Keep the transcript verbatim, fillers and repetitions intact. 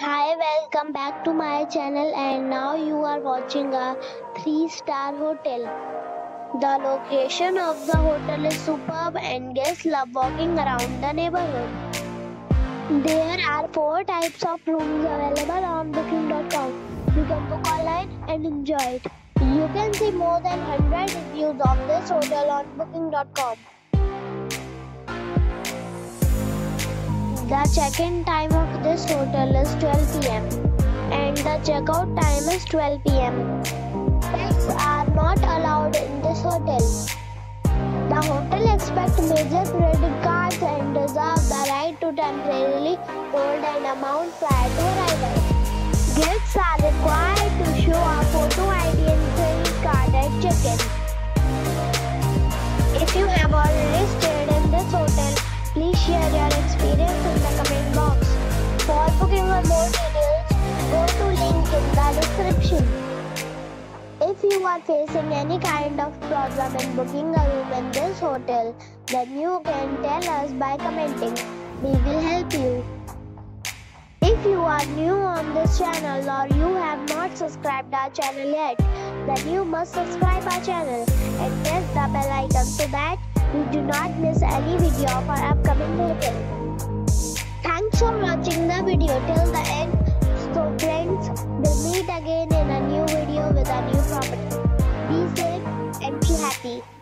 Hi, welcome back to my channel, and now you are watching a three star hotel. The location of the hotel is superb and guests love walking around the neighborhood. There are four types of rooms available on booking dot com. You can book online and enjoy it. You can see more than one hundred reviews of this hotel on booking dot com. The check-in time of this hotel is twelve p m and the check-out time is twelve p m Pets are not allowed in this hotel. The hotel expects major credit cards and reserves the right to temporarily hold an amount prior to arrival. Guests are required to show a photo I D and credit card at check-in. If you have already stayed in this hotel, please share your experience in the comment box. For booking or more details, go to link in the description. If you are facing any kind of problem in booking a room in this hotel, then you can tell us by commenting. We will help you. If you are new on this channel or you have not subscribed our channel yet, then you must subscribe our channel and press the bell icon so that you do not miss any video of our upcoming hotel. Thanks for watching the video till the end. So friends, we'll meet again in a new video with a new property. Be safe and be happy.